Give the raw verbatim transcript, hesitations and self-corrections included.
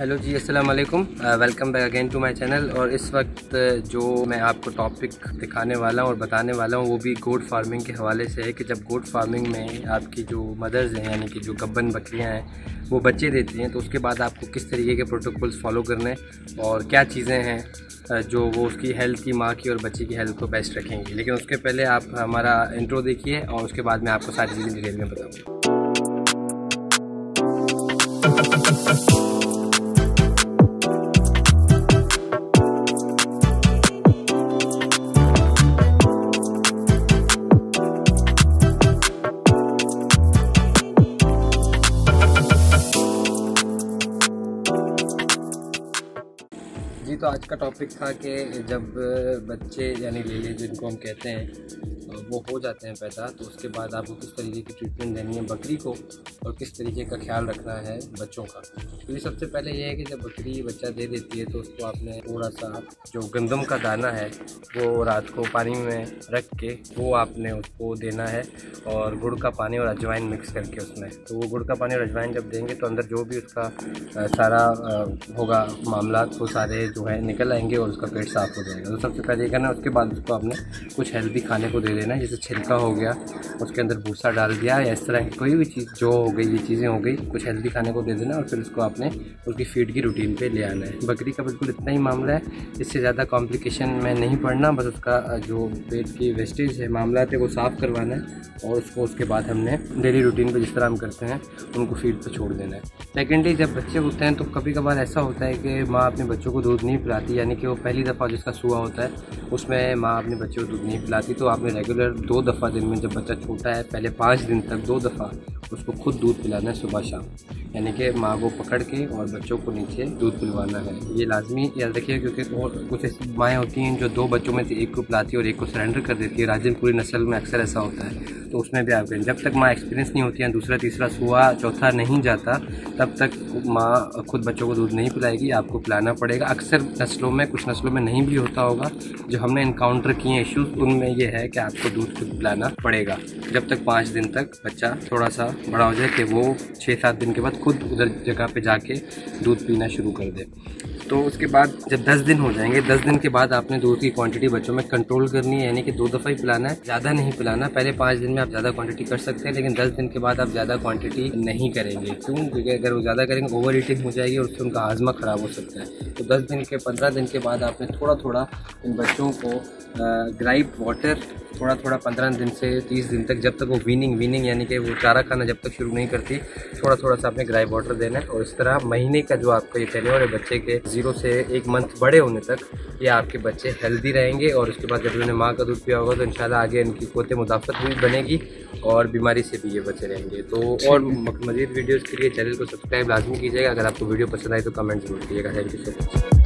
Hello जी, अस्सलाम वालेकुम, welcome back again to my channel. और इस वक्त जो मैं आपको टॉपिक दिखाने वाला हूँ और बताने वाला हूँ वो भी गोट फार्मिंग के हवाले से है कि जब गोट फार्मिंग में आपकी जो मदर्स हैं, यानी कि जो गब्बन बकरियाँ हैं, वो बच्चे देती हैं, तो उसके बाद आपको किस तरीके के प्रोटोकॉल्स फॉलो करने और क्या चीज़ें हैं जो वो उसकी हेल्थ की, माँ की और बच्चे की हेल्थ को बेस्ट रखेंगी। लेकिन उसके पहले आप हमारा इंट्रो देखिए और उसके बाद मैं आपको सारी चीज़ें डिटेल में बताऊँगा। जी, तो आज का टॉपिक था कि जब बच्चे यानी लेले जिनको हम कहते हैं वो हो जाते हैं पैदा, तो उसके बाद आपको किस तरीके की ट्रीटमेंट देनी है बकरी को और किस तरीके का ख्याल रखना है बच्चों का। क्योंकि सबसे पहले ये है कि जब बकरी बच्चा दे देती है तो उसको आपने थोड़ा सा जो गंदम का दाना है वो रात को पानी में रख के वो आपने उसको देना है, और गुड़ का पानी और अजवाइन मिक्स करके उसमें। तो वो गुड़ का पानी और अजवाइन जब देंगे तो अंदर जो भी उसका सारा होगा मामला वो सारे जो है निकल आएंगे और उसका पेट साफ हो जाएगा। तो सबसे पहले ये करना है। उसके बाद उसको आपने कुछ हेल्दी खाने को दे देना है, जैसे छिलका हो गया, उसके अंदर भूसा डाल दिया या इस तरह की कोई भी चीज़ जो हो गई, ये चीज़ें हो गई, कुछ हेल्दी खाने को दे देना। और फिर उसको आपने उसकी फीड की रूटीन पे ले आना है। बकरी का बिल्कुल इतना ही मामला है, इससे ज़्यादा कॉम्प्लिकेशन में नहीं पड़ना। बस उसका जो पेट की वेस्टेज है, मामला है, वो साफ़ करवाना है और उसको उसके बाद हमने डेली रूटीन पर जिस तरह हम करते हैं उनको फीड पर छोड़ देना है। सेकेंडली, जब बच्चे होते हैं तो कभी कभार ऐसा होता है कि माँ अपने बच्चों को दूध नहीं पिलाती, यानी कि वो पहली दफ़ा जिसका सूआ होता है उसमें माँ अपने बच्चे को दूध नहीं पिलाती। तो आपने रेगुलर दो दफ़ा दिन में, जब बच्चा छोटा है पहले पाँच दिन तक दो दफ़ा उसको खुद दूध पिलाना है, सुबह शाम, यानी कि माँ को पकड़ के और बच्चों को नीचे दूध पिलवाना है। ये लाजमी याद रखिए, क्योंकि और कुछ ऐसी माएँ होती हैं जो दो बच्चों में से एक को पिलाती है और एक को सरेंडर कर देती है। राजिम पूरी नस्ल में अक्सर ऐसा होता है, तो उसमें भी आप जब तक माँ एक्सपीरियंस नहीं होती है, दूसरा तीसरा सूआ चौथा नहीं जाता, तब तक माँ खुद बच्चों को दूध नहीं पिलाएगी, आपको पिलाना पड़ेगा। अक्सर नस्लों में, कुछ नस्लों में नहीं भी होता होगा, जो हमने इनकाउंटर किए हैं इश्यूज़, उनमें यह है कि आपको दूध खुद पिलाना पड़ेगा जब तक पाँच दिन तक बच्चा थोड़ा सा बड़ा हो जाए कि वो छः सात दिन के बाद खुद उधर जगह पे जाके दूध पीना शुरू कर दे। तो उसके बाद जब दस दिन हो जाएंगे, दस दिन के बाद आपने दूध की क्वांटिटी बच्चों में कंट्रोल करनी है, यानी कि दो दफ़ा ही पिलाना है, ज़्यादा नहीं पिलाना। पहले पाँच दिन में आप ज़्यादा क्वांटिटी कर सकते हैं, लेकिन दस दिन के बाद आप ज़्यादा क्वांटिटी नहीं करेंगे। क्यों? क्योंकि अगर वो ज़्यादा करेंगे ओवर ईटिंग हो जाएगी और उससे उनका हाजमा ख़राब हो सकता है। तो दस दिन के पंद्रह दिन के बाद आपने थोड़ा थोड़ा इन बच्चों को ग्राइप वाटर थोड़ा थोड़ा पंद्रह दिन से तीस दिन तक, जब तक वो वीनिंग वीनिंग यानी कि वो चारा खाना जब तक शुरू नहीं करती, थोड़ा थोड़ा सा आपने ग्राइप वाटर देना है। और इस तरह महीने का जो आपका ये टेन्योर है, बच्चे के ज़ीरो से एक मंथ बड़े होने तक, ये आपके बच्चे हेल्दी रहेंगे। और उसके बाद जब उन्होंने माँ का दूध पिया होगा तो इंशाल्लाह आगे इनकी क़ुव्वत मुदाफ़त भी बनेगी और बीमारी से भी ये बचे रहेंगे। तो और मज़ीद वीडियोज़ के लिए चैनल को सब्सक्राइब लाजमी कीजिएगा। अगर आपको वीडियो पसंद आए तो कमेंट जरूर कीजिएगा। Thank you so much.